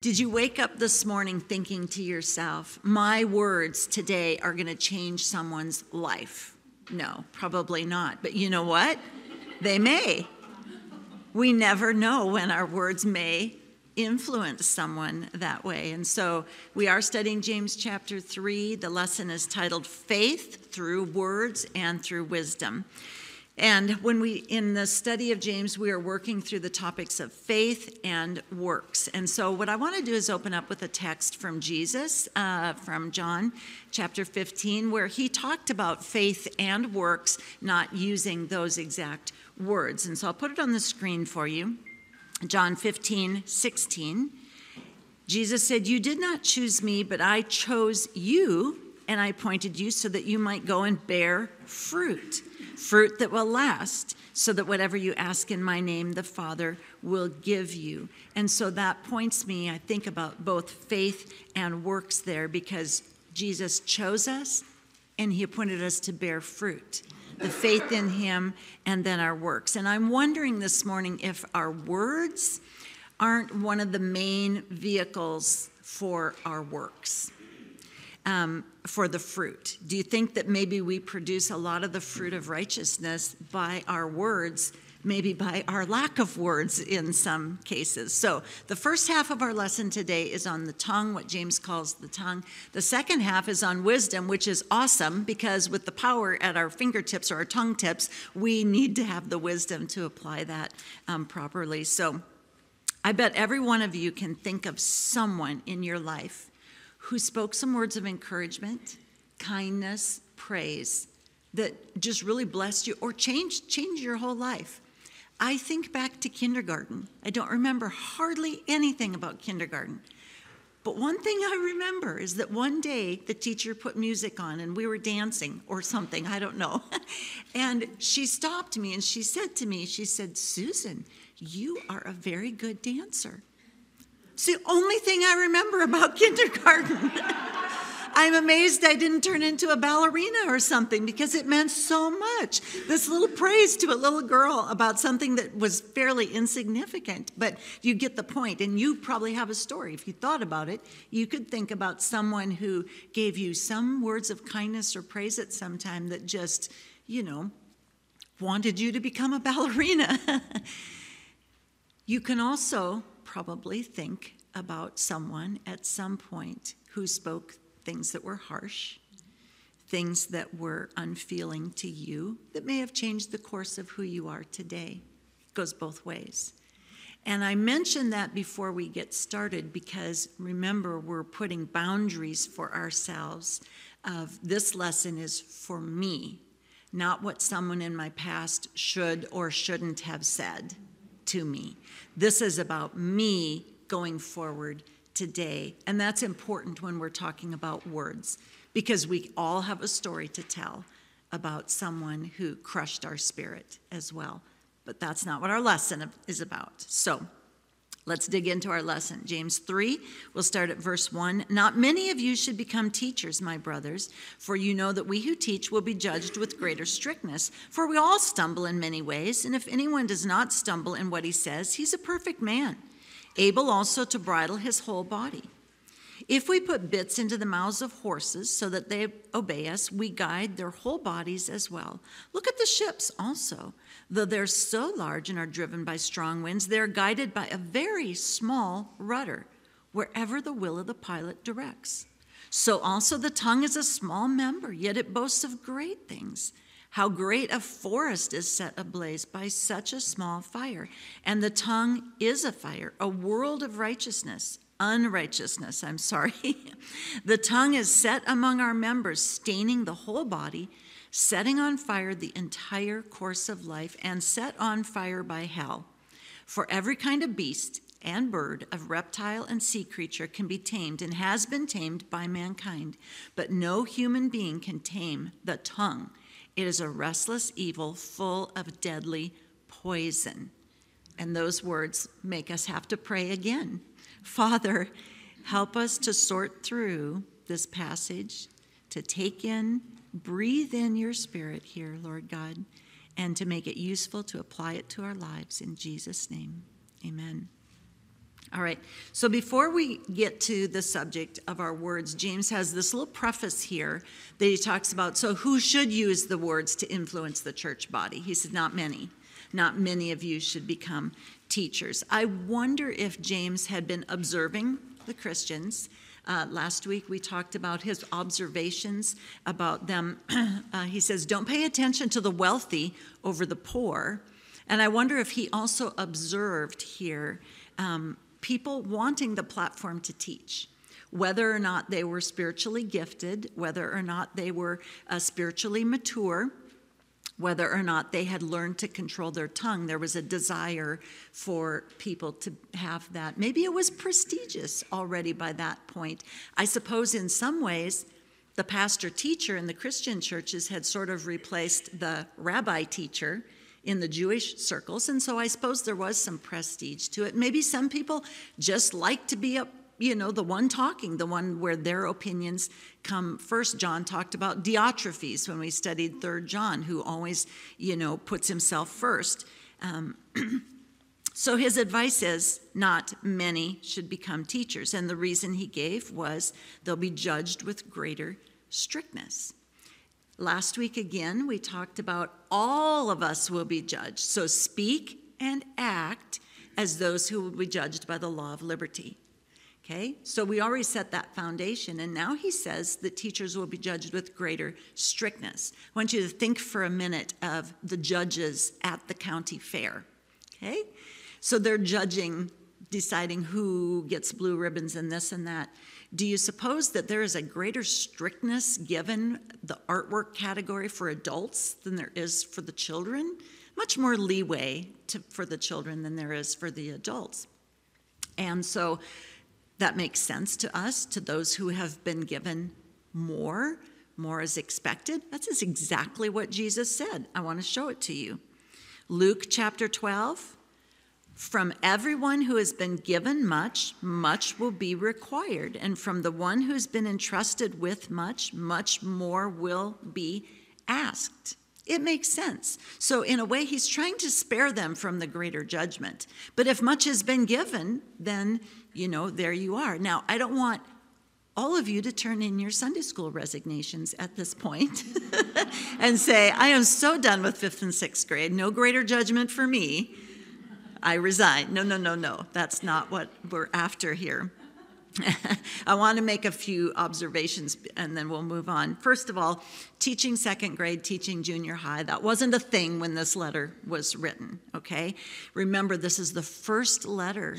Did you wake up this morning thinking to yourself, my words today are going to change someone's life? No, probably not. But you know what? They may. We never know when our words may influence someone that way. And so we are studying James chapter 3. The lesson is titled Faith Through Words and Through Wisdom. And when we, in the study of James, we are working through the topics of faith and works. And so what I want to do is open up with a text from Jesus, from John chapter 15, where he talked about faith and works, not using those exact words. And so I'll put it on the screen for you. John 15:16. Jesus said, "You did not choose me, but I chose you, and I appointed you so that you might go and bear fruit. Fruit that will last, so that whatever you ask in my name, the Father will give you." And so that points me, I think, about both faith and works there, because Jesus chose us and he appointed us to bear fruit, the faith in him and then our works. And I'm wondering this morning if our words aren't one of the main vehicles for our works. For the fruit. Do you think that maybe we produce a lot of the fruit of righteousness by our words, maybe by our lack of words in some cases? So the first half of our lesson today is on the tongue, what James calls the tongue. The second half is on wisdom, which is awesome, because with the power at our fingertips or our tongue tips, we need to have the wisdom to apply that properly. So I bet every one of you can think of someone in your life who spoke some words of encouragement, kindness, praise, that just really blessed you or changed your whole life. I think back to kindergarten. I don't remember hardly anything about kindergarten. But one thing I remember is that one day the teacher put music on and we were dancing or something, I don't know. And she stopped me and she said to me, she said, "Susan, you are a very good dancer." It's the only thing I remember about kindergarten. I'm amazed I didn't turn into a ballerina or something, because it meant so much. This little praise to a little girl about something that was fairly insignificant, but you get the point, and you probably have a story. If you thought about it, you could think about someone who gave you some words of kindness or praise at some time that just, you know, wanted you to become a ballerina. You can also probably think about someone at some point who spoke things that were harsh, things that were unfeeling to you, that may have changed the course of who you are today. It goes both ways. And I mentioned that before we get started, because remember, we're putting boundaries for ourselves of this lesson is for me, not what someone in my past should or shouldn't have said to me. This is about me going forward today. And that's important when we're talking about words, because we all have a story to tell about someone who crushed our spirit as well. But that's not what our lesson is about. So let's dig into our lesson. James 3, we'll start at verse 1. "Not many of you should become teachers, my brothers, for you know that we who teach will be judged with greater strictness. For we all stumble in many ways, and if anyone does not stumble in what he says, he's a perfect man, able also to bridle his whole body. If we put bits into the mouths of horses so that they obey us, we guide their whole bodies as well. Look at the ships also. Though they're so large and are driven by strong winds, they're guided by a very small rudder, wherever the will of the pilot directs. So also the tongue is a small member, yet it boasts of great things. How great a forest is set ablaze by such a small fire. And the tongue is a fire, a world of unrighteousness. The tongue is set among our members, staining the whole body, setting on fire the entire course of life, and set on fire by hell. For every kind of beast and bird, of reptile and sea creature can be tamed and has been tamed by mankind, but no human being can tame the tongue. It is a restless evil full of deadly poison." And those words make us have to pray again. Father, help us to sort through this passage, to take in, breathe in your spirit here, Lord God, and to make it useful, to apply it to our lives. In Jesus' name, amen. All right, so before we get to the subject of our words, James has this little preface here that he talks about, so who should use the words to influence the church body? He said, not many. Not many of you should become teachers. I wonder if James had been observing the Christians. Last week we talked about his observations about them. He says, don't pay attention to the wealthy over the poor. And I wonder if he also observed here people wanting the platform to teach, whether or not they were spiritually gifted, whether or not they were spiritually mature, whether or not they had learned to control their tongue. There was a desire for people to have that. Maybe it was prestigious already by that point. I suppose in some ways, the pastor teacher in the Christian churches had sort of replaced the rabbi teacher in the Jewish circles, and so I suppose there was some prestige to it. Maybe some people just like to be up, you know, the one talking, the one where their opinions come first. John talked about Diotrephes when we studied 3 John, who always, you know, puts himself first. So his advice is not many should become teachers, and the reason he gave was they'll be judged with greater strictness. Last week, again, we talked about all of us will be judged. So speak and act as those who will be judged by the law of liberty. Okay, so we already set that foundation. And now he says that teachers will be judged with greater strictness. I want you to think for a minute of the judges at the county fair. Okay, so they're judging, deciding who gets blue ribbons and this and that. Do you suppose that there is a greater strictness given the artwork category for adults than there is for the children? Much more leeway for the children than there is for the adults. And so that makes sense to us, to those who have been given more. More is expected. That's exactly what Jesus said. I want to show it to you. Luke chapter 12. From everyone who has been given much, much will be required. And from the one who's been entrusted with much, much more will be asked. It makes sense. So in a way, he's trying to spare them from the greater judgment. But if much has been given, then, you know, there you are. Now, I don't want all of you to turn in your Sunday school resignations at this point and say, I am so done with 5th and 6th grade. No greater judgment for me. I resign. No, no, no, no. That's not what we're after here. I want to make a few observations, and then we'll move on. First of all, teaching 2nd grade, teaching junior high, that wasn't a thing when this letter was written, okay? Remember, this is the first letter.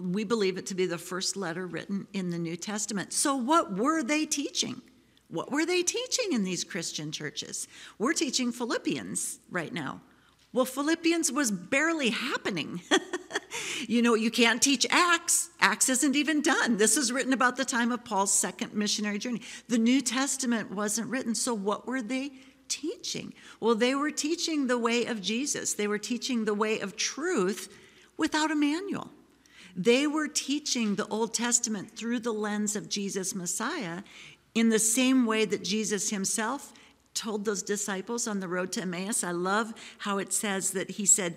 We believe it to be the first letter written in the New Testament. So what were they teaching? What were they teaching in these Christian churches? We're teaching Philippians right now. Well, Philippians was barely happening. You know, you can't teach Acts. Acts isn't even done. This is written about the time of Paul's 2nd missionary journey. The New Testament wasn't written. So what were they teaching? Well, they were teaching the way of Jesus. They were teaching the way of truth without a manual. They were teaching the Old Testament through the lens of Jesus Messiah in the same way that Jesus himself told those disciples on the road to Emmaus. I love how it says that he said,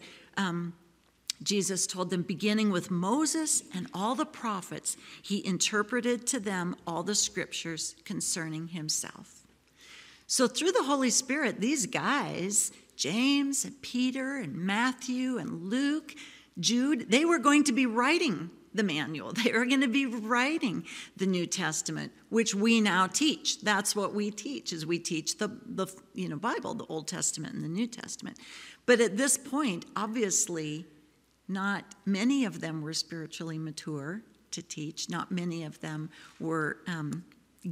Jesus told them, beginning with Moses and all the prophets, he interpreted to them all the scriptures concerning himself. So through the Holy Spirit, these guys, James and Peter and Matthew and Luke, Jude, they were going to be writing the manual. They are going to be writing the New Testament, which we now teach. That's what we teach, is we teach the you know, Bible, the Old Testament and the New Testament. But at this point, obviously, not many of them were spiritually mature to teach. Not many of them were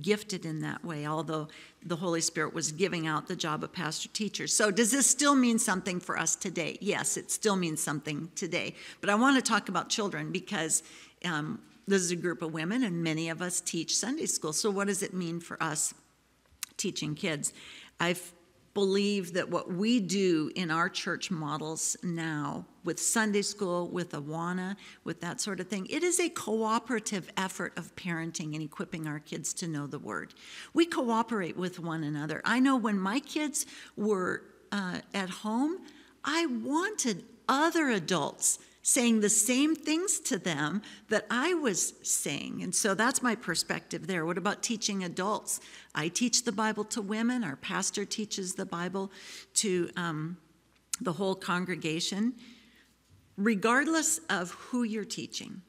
gifted in that way, although the Holy Spirit was giving out the job of pastor-teacher. So does this still mean something for us today? Yes, it still means something today. But I want to talk about children because this is a group of women and many of us teach Sunday school. So what does it mean for us teaching kids? I believe that what we do in our church models now with Sunday school, with Awana, with that sort of thing, it is a cooperative effort of parenting and equipping our kids to know the Word. We cooperate with one another. I know when my kids were at home, I wanted other adults saying the same things to them that I was saying. And so that's my perspective there. What about teaching adults? I teach the Bible to women. Our pastor teaches the Bible to the whole congregation, regardless of who you're teaching.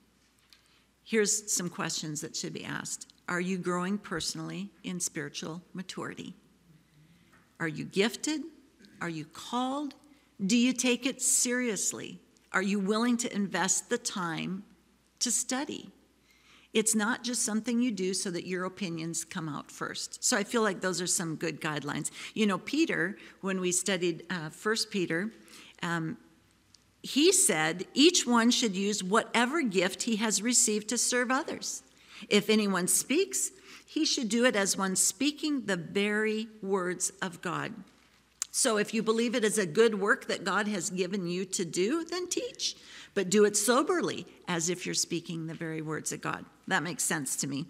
Here's some questions that should be asked. Are you growing personally in spiritual maturity? Are you gifted? Are you called? Do you take it seriously? Are you willing to invest the time to study? It's not just something you do so that your opinions come out first. So I feel like those are some good guidelines. You know, Peter, when we studied 1 Peter, he said each one should use whatever gift he has received to serve others. If anyone speaks, he should do it as one speaking the very words of God. So if you believe it is a good work that God has given you to do, then teach, but do it soberly as if you're speaking the very words of God. That makes sense to me.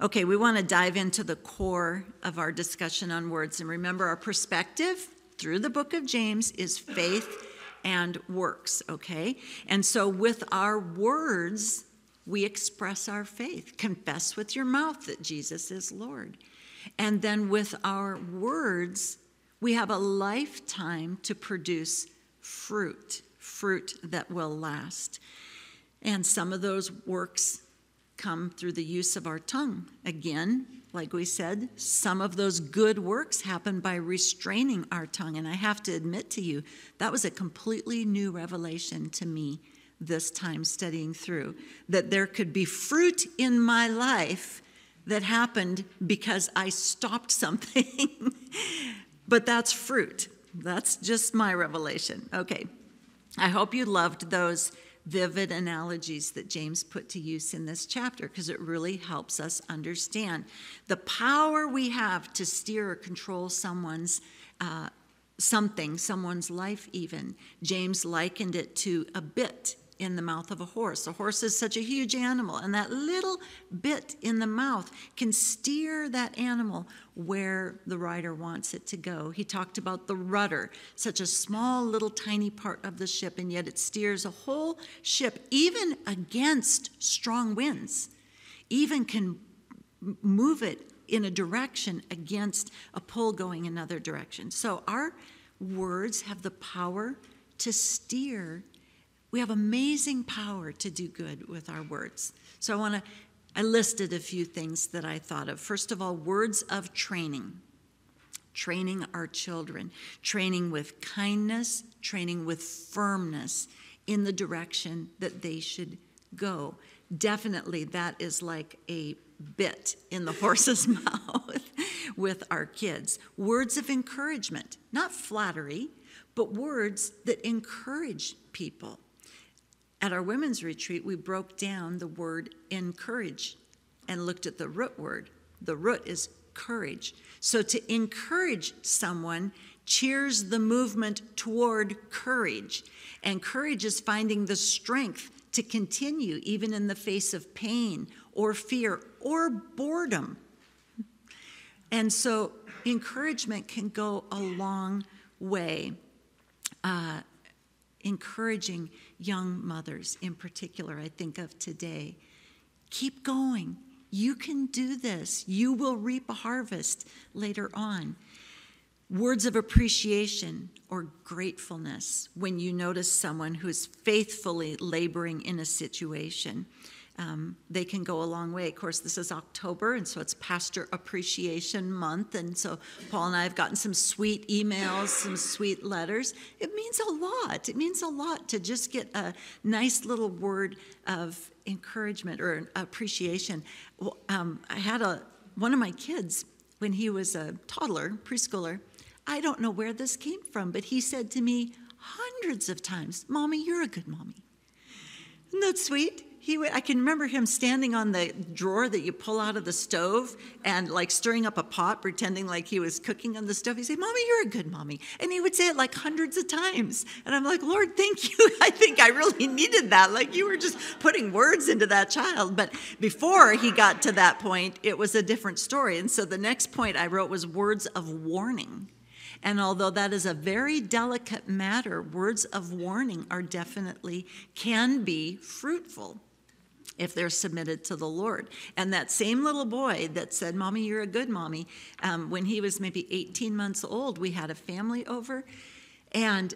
Okay, we want to dive into the core of our discussion on words. And remember, our perspective through the book of James is faith and works, okay? And so with our words, we express our faith. Confess with your mouth that Jesus is Lord. And then with our words, we have a lifetime to produce fruit that will last. And some of those works come through the use of our tongue. Again, like we said, some of those good works happen by restraining our tongue. And I have to admit to you, that was a completely new revelation to me this time studying through, that there could be fruit in my life that happened because I stopped something. But that's fruit. That's just my revelation. Okay. I hope you loved those vivid analogies that James put to use in this chapter, because it really helps us understand the power we have to steer or control someone's someone's life even. James likened it to a bit in the mouth of a horse. A horse is such a huge animal, and that little bit in the mouth can steer that animal where the rider wants it to go. He talked about the rudder, such a small little tiny part of the ship, and yet it steers a whole ship, even against strong winds, even can move it in a direction against a pull going another direction. So our words have the power to steer. We have amazing power to do good with our words. So I listed a few things that I thought of. First of all, words of training. Training our children. Training with kindness. Training with firmness in the direction that they should go. Definitely that is like a bit in the horse's mouth with our kids. Words of encouragement. Not flattery, but words that encourage people. At our women's retreat, we broke down the word encourage and looked at the root word. The root is courage. So to encourage someone cheers the movement toward courage. And courage is finding the strength to continue even in the face of pain or fear or boredom. And so encouragement can go a long way. Encouraging young mothers in particular, I think of today. Keep going. You can do this. You will reap a harvest later on. Words of appreciation or gratefulness when you notice someone who is faithfully laboring in a situation. They can go a long way. Of course, this is October, and so it's Pastor Appreciation Month. And so Paul and I have gotten some sweet emails, some sweet letters. It means a lot. It means a lot to just get a nice little word of encouragement or appreciation. I had one of my kids, when he was a toddler, preschooler, I don't know where this came from, but he said to me hundreds of times, "Mommy, you're a good mommy." Isn't that sweet? I can remember him standing on the drawer that you pull out of the stove and like stirring up a pot, pretending like he was cooking on the stove. He'd say, "Mommy, you're a good mommy." And he would say it like hundreds of times. And I'm like, "Lord, thank you. I think I really needed that." Like you were just putting words into that child. But before he got to that point, it was a different story. And so the next point I wrote was words of warning. And although that is a very delicate matter, words of warning are definitely, can be fruitful if they're submitted to the Lord. And that same little boy that said, "Mommy, you're a good mommy," when he was maybe 18 months old, we had a family over, and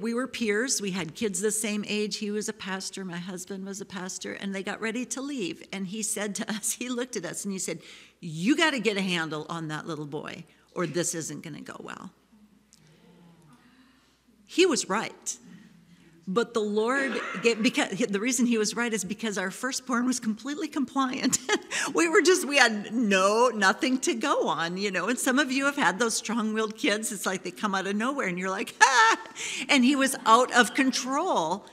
we were peers. We had kids the same age. He was a pastor. My husband was a pastor. And they got ready to leave. And he said to us, he looked at us and he said, "You got to get a handle on that little boy, or this isn't going to go well." He was right. But the Lord, because the reason he was right is because our firstborn was completely compliant. We had nothing to go on, you know. And some of you have had those strong-willed kids. It's like they come out of nowhere and you're like, ah! And he was out of control.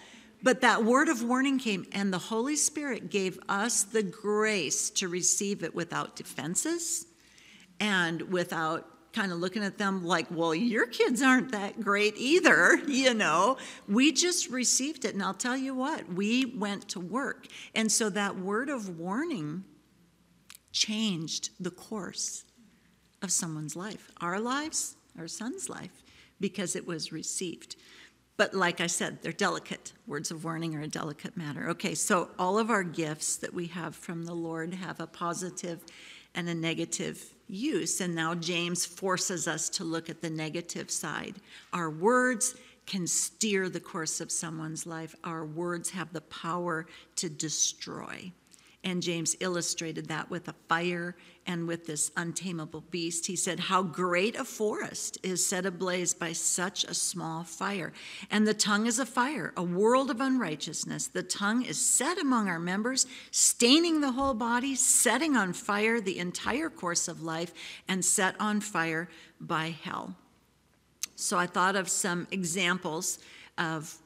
But that word of warning came, and the Holy Spirit gave us the grace to receive it without defenses and without kind of looking at them like, well, your kids aren't that great either, you know. We just received it, and I'll tell you what, we went to work. And so that word of warning changed the course of someone's life, our lives, our son's life, because it was received. But like I said, they're delicate. Words of warning are a delicate matter. Okay, so all of our gifts that we have from the Lord have a positive and a negative use, and now James forces us to look at the negative side. Our words can steer the course of someone's life. Our words have the power to destroy, and James illustrated that with a fire and with this untamable beast. He said, "How great a forest is set ablaze by such a small fire. And the tongue is a fire, a world of unrighteousness. The tongue is set among our members, staining the whole body, setting on fire the entire course of life, and set on fire by hell." So I thought of some examples of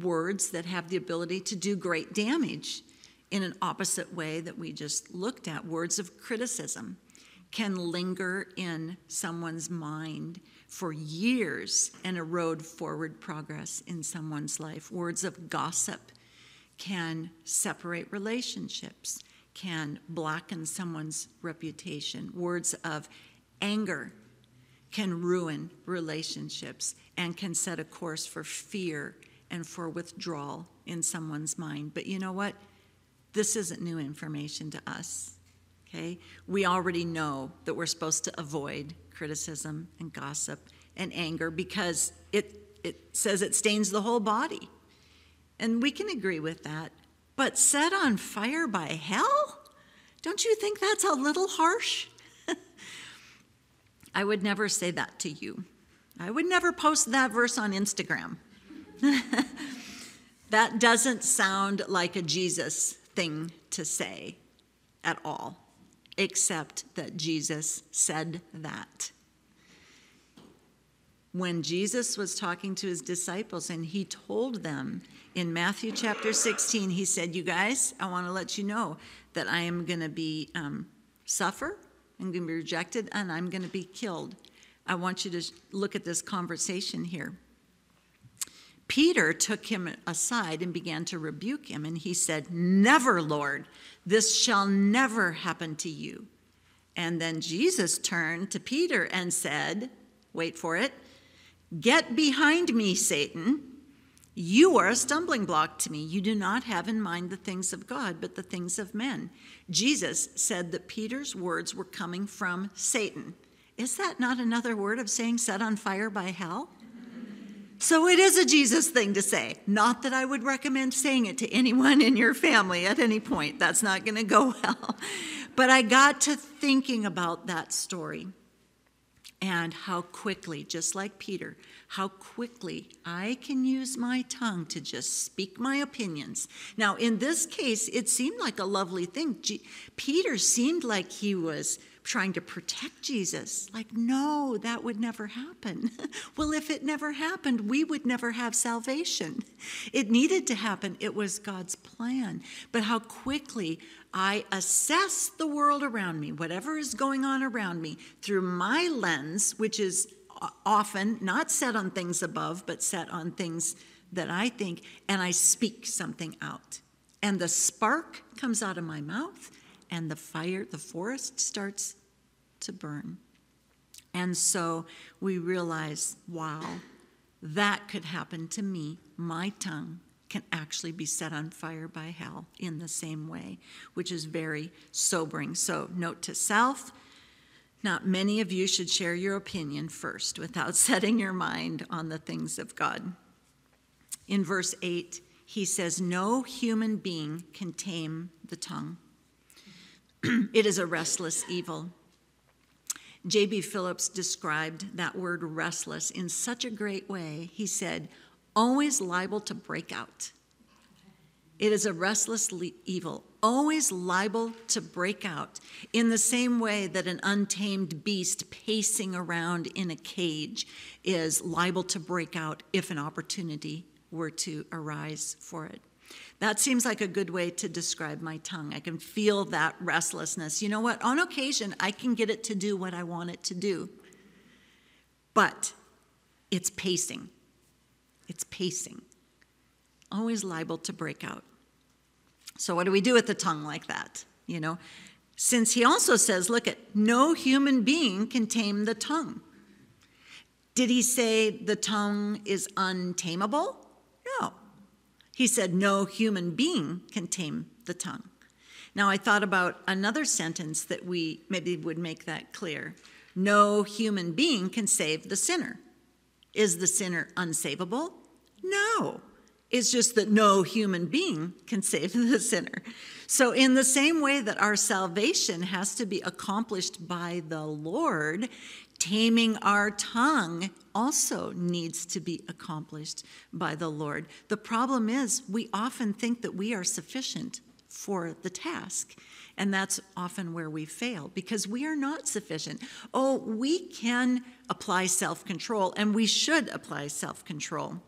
words that have the ability to do great damage in an opposite way that we just looked at. Words of criticism can linger in someone's mind for years and erode forward progress in someone's life. Words of gossip can separate relationships, can blacken someone's reputation. Words of anger can ruin relationships and can set a course for fear and for withdrawal in someone's mind. But you know what? This isn't new information to us, okay? We already know that we're supposed to avoid criticism and gossip and anger because it says it stains the whole body. And we can agree with that. But set on fire by hell? Don't you think that's a little harsh? I would never say that to you. I would never post that verse on Instagram. That doesn't sound like a Jesus thing to say at all, except that Jesus said that. When Jesus was talking to his disciples and he told them in Matthew chapter 16, he said, "You guys, I want to let you know that I am going to be suffer, I'm going to be rejected, and I'm going to be killed. I want you to look at this conversation here." Peter took him aside and began to rebuke him, and he said, "Never, Lord, this shall never happen to you." And then Jesus turned to Peter and said, wait for it, "Get behind me, Satan. You are a stumbling block to me. You do not have in mind the things of God, but the things of men." Jesus said that Peter's words were coming from Satan. Is that not another word of saying set on fire by hell? So it is a Jesus thing to say. Not that I would recommend saying it to anyone in your family at any point. That's not going to go well. But I got to thinking about that story and how quickly, just like Peter, how quickly I can use my tongue to just speak my opinions. Now, in this case, it seemed like a lovely thing. Peter seemed like he was trying to protect Jesus. Like, no, that would never happen. Well, if it never happened, we would never have salvation. It needed to happen. It was God's plan. But how quickly I assess the world around me, whatever is going on around me, through my lens, which is often not set on things above, but set on things that I think, and I speak something out. And the spark comes out of my mouth, and the fire, the forest starts to burn. And so we realize, wow, that could happen to me. My tongue can actually be set on fire by hell in the same way, which is very sobering. So note to self, not many of you should share your opinion first without setting your mind on the things of God. In verse 8, he says, no human being can tame the tongue. It is a restless evil. J.B. Phillips described that word restless in such a great way. He said, always liable to break out. It is a restless evil, always liable to break out, in the same way that an untamed beast pacing around in a cage is liable to break out if an opportunity were to arise for it. That seems like a good way to describe my tongue. I can feel that restlessness. You know what? On occasion, I can get it to do what I want it to do, but it's pacing. It's pacing. Always liable to break out. So what do we do with the tongue like that? You know, since he also says, look at, no human being can tame the tongue. Did he say the tongue is untamable? No. He said, no human being can tame the tongue. Now, I thought about another sentence that we maybe would make that clear. No human being can save the sinner. Is the sinner unsavable? No. It's just that no human being can save the sinner. So in the same way that our salvation has to be accomplished by the Lord, taming our tongue also needs to be accomplished by the Lord. The problem is we often think that we are sufficient for the task, and that's often where we fail, because we are not sufficient. Oh, we can apply self-control, and we should apply self-control.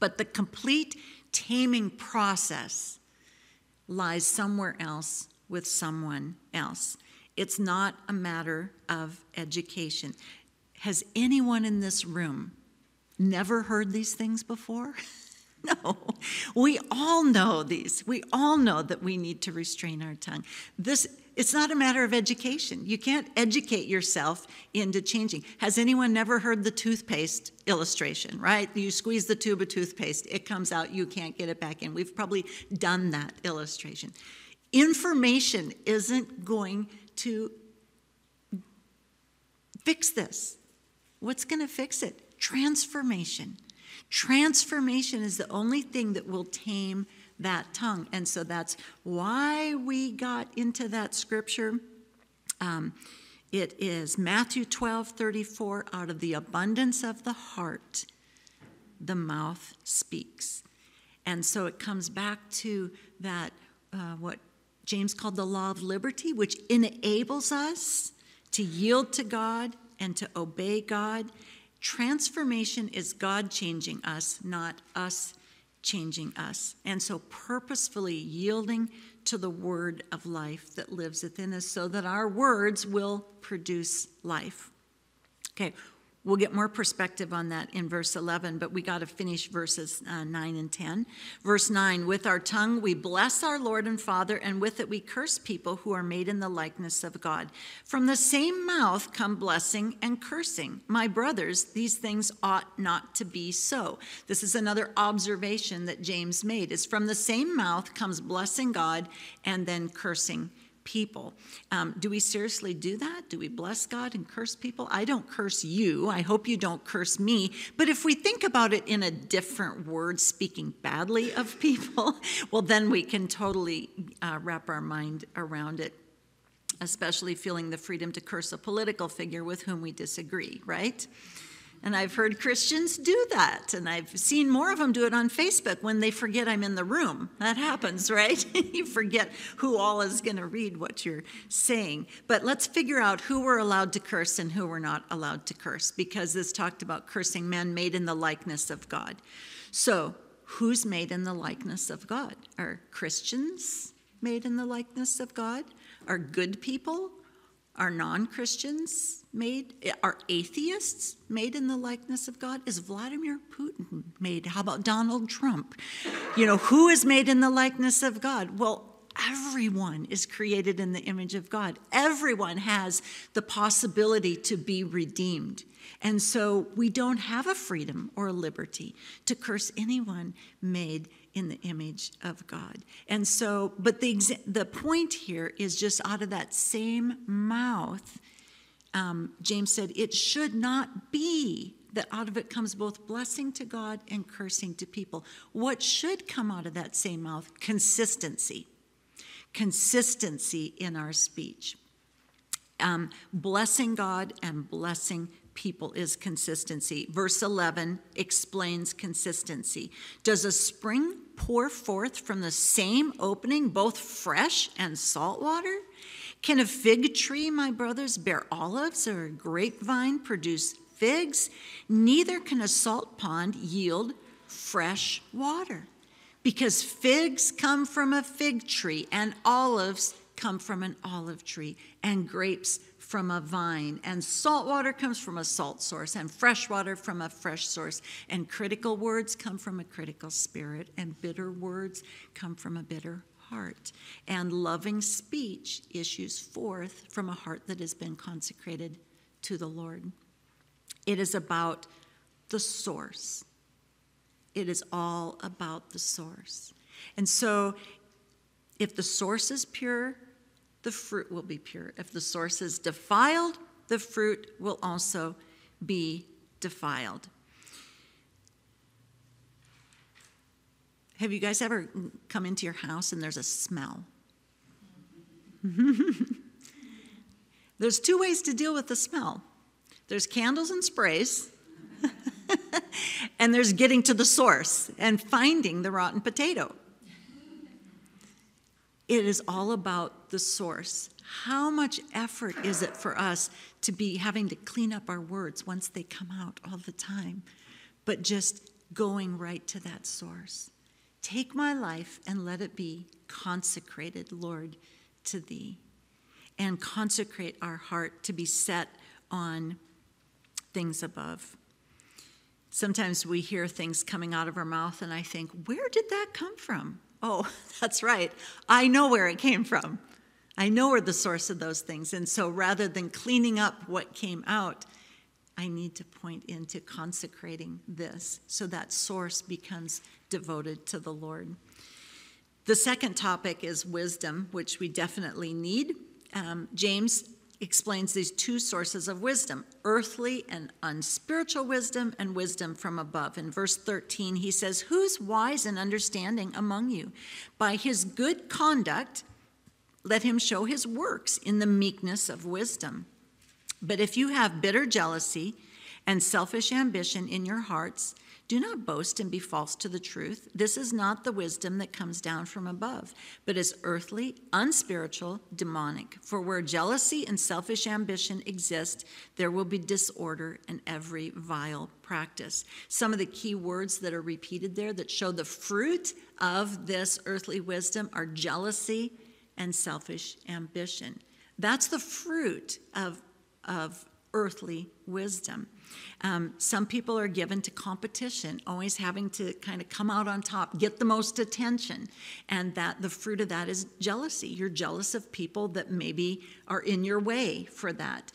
But the complete taming process lies somewhere else with someone else. It's not a matter of education. Has anyone in this room never heard these things before? No. We all know these. We all know that we need to restrain our tongue. It's not a matter of education. You can't educate yourself into changing. Has anyone never heard the toothpaste illustration, right? You squeeze the tube of toothpaste, it comes out, you can't get it back in. We've probably done that illustration. Information isn't going to fix this. What's going to fix it? Transformation. Transformation is the only thing that will tame that tongue. And so that's why we got into that scripture. It is Matthew 12:34, out of the abundance of the heart, the mouth speaks. And so it comes back to that, what James called the law of liberty, which enables us to yield to God and to obey God. Transformation is God changing us, not us changing us. And so purposefully yielding to the word of life that lives within us so that our words will produce life. Okay, we'll get more perspective on that in verse 11, but we got to finish verses 9 and 10. Verse 9, with our tongue we bless our Lord and Father, and with it we curse people who are made in the likeness of God. From the same mouth come blessing and cursing. My brothers, these things ought not to be so. This is another observation that James made, is from the same mouth comes blessing God and then cursing people. Do we seriously do that? Do we bless God and curse people? I don't curse you. I hope you don't curse me. But if we think about it in a different word, speaking badly of people, well, then we can totally wrap our mind around it, especially feeling the freedom to curse a political figure with whom we disagree, right? And I've heard Christians do that, and I've seen more of them do it on Facebook when they forget I'm in the room. That happens, right? You forget who all is going to read what you're saying. But let's figure out who we're allowed to curse and who we're not allowed to curse, because this talked about cursing men made in the likeness of God. So who's made in the likeness of God? Are Christians made in the likeness of God? Are good people? Are non-Christians made? Are atheists made in the likeness of God? Is Vladimir Putin made? How about Donald Trump? You know, who is made in the likeness of God? Well, everyone is created in the image of God. Everyone has the possibility to be redeemed. And so we don't have a freedom or a liberty to curse anyone made in the image of God. And so, but the point here is just out of that same mouth, James said, it should not be that out of it comes both blessing to God and cursing to people. What should come out of that same mouth? Consistency. Consistency in our speech. Blessing God and blessing people is consistency. Verse 11 explains consistency. Does a spring pour forth from the same opening, both fresh and salt water? Can a fig tree, my brothers, bear olives, or a grapevine produce figs? Neither can a salt pond yield fresh water, because figs come from a fig tree, and olives come from an olive tree, and grapes from a vine, and salt water comes from a salt source, and fresh water from a fresh source, and critical words come from a critical spirit, and bitter words come from a bitter heart, and loving speech issues forth from a heart that has been consecrated to the Lord. It is about the source. It is all about the source. And so if the source is pure, the fruit will be pure. If the source is defiled, the fruit will also be defiled. Have you guys ever come into your house and there's a smell? There's two ways to deal with the smell. There's candles and sprays, and there's getting to the source and finding the rotten potato. It is all about the source. How much effort is it for us to be having to clean up our words once they come out all the time, but just going right to that source? Take my life and let it be consecrated, Lord, to thee. And consecrate our heart to be set on things above. Sometimes we hear things coming out of our mouth and I think, where did that come from? Oh, that's right. I know where it came from. I know where the source of those things. And so rather than cleaning up what came out, I need to point into consecrating this so that source becomes devoted to the Lord. The second topic is wisdom, which we definitely need. James explains these two sources of wisdom, earthly and unspiritual wisdom, and wisdom from above. In verse 13, he says, who's wise and understanding among you? By his good conduct, let him show his works in the meekness of wisdom. But if you have bitter jealousy and selfish ambition in your hearts, do not boast and be false to the truth. This is not the wisdom that comes down from above, but is earthly, unspiritual, demonic. For where jealousy and selfish ambition exist, there will be disorder in every vile practice. Some of the key words that are repeated there that show the fruit of this earthly wisdom are jealousy and selfish ambition. That's the fruit of earthly wisdom. Some people are given to competition, always having to kind of come out on top, get the most attention, and that the fruit of that is jealousy. You're jealous of people that maybe are in your way for that.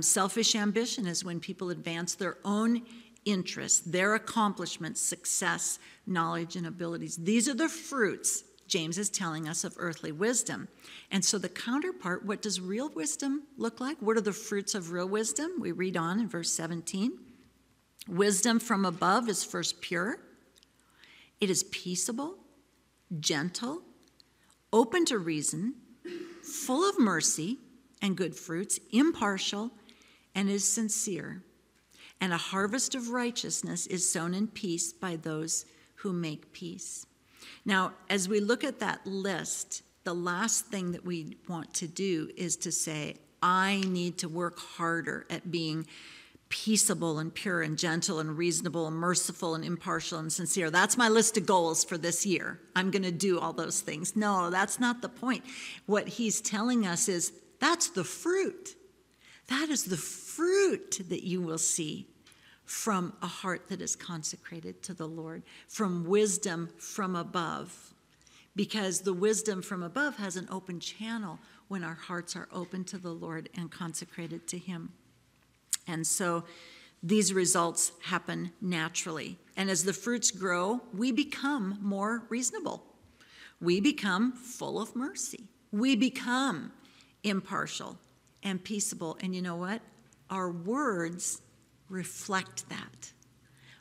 Selfish ambition is when people advance their own interests, their accomplishments, success, knowledge, and abilities. These are the fruits, James is telling us, of earthly wisdom. And so the counterpart, what does real wisdom look like? What are the fruits of real wisdom? We read on in verse 17. Wisdom from above is first pure. It is peaceable, gentle, open to reason, full of mercy and good fruits, impartial, and is sincere. And a harvest of righteousness is sown in peace by those who make peace. Now, as we look at that list, the last thing that we want to do is to say, I need to work harder at being peaceable and pure and gentle and reasonable and merciful and impartial and sincere. That's my list of goals for this year. I'm going to do all those things. No, that's not the point. What he's telling us is that's the fruit. That is the fruit that you will see from a heart that is consecrated to the Lord, from wisdom from above. because the wisdom from above has an open channel when our hearts are open to the Lord and consecrated to Him. And so these results happen naturally. And as the fruits grow, we become more reasonable. We become full of mercy. We become impartial and peaceable. And you know what? Our words reflect that.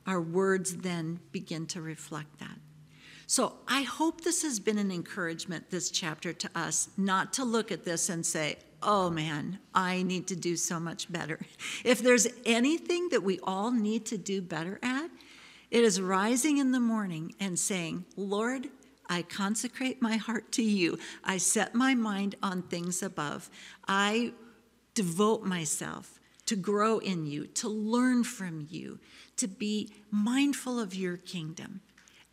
Our words then begin to reflect that. So I hope this has been an encouragement, this chapter, to us, not to look at this and say, oh man, I need to do so much better. If there's anything that we all need to do better at, it is rising in the morning and saying, Lord, I consecrate my heart to you. I set my mind on things above. I devote myself to grow in you, to learn from you, to be mindful of your kingdom.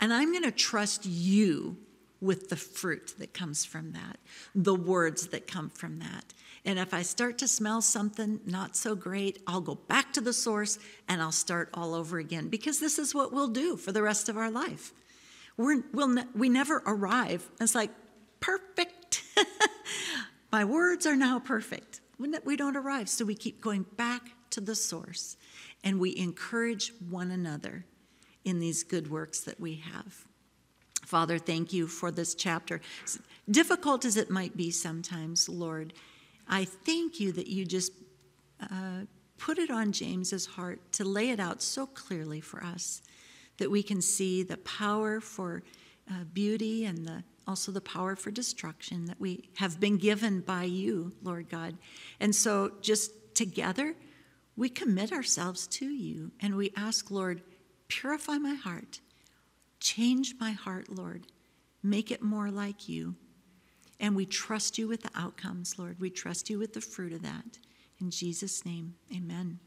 And I'm going to trust you with the fruit that comes from that, the words that come from that. And if I start to smell something not so great, I'll go back to the source and I'll start all over again, because this is what we'll do for the rest of our life. We never arrive. It's like, perfect. My words are now perfect. We don't arrive, so we keep going back to the source, and we encourage one another in these good works that we have. Father, thank you for this chapter. As difficult as it might be sometimes, Lord, I thank you that you just put it on James's heart to lay it out so clearly for us, that we can see the power for beauty and also the power for destruction that we have been given by you, Lord God. And so just together, we commit ourselves to you, and we ask, Lord, purify my heart. Change my heart, Lord. Make it more like you. And we trust you with the outcomes, Lord. We trust you with the fruit of that. In Jesus' name, amen.